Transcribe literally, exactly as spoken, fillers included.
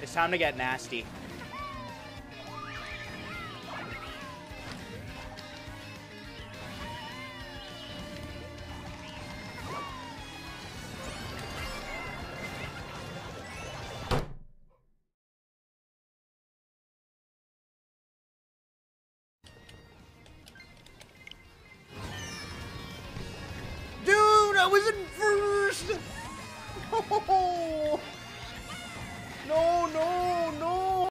It's time to get nasty. I was in first! No! No, no!